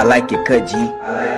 I like it, Kudji.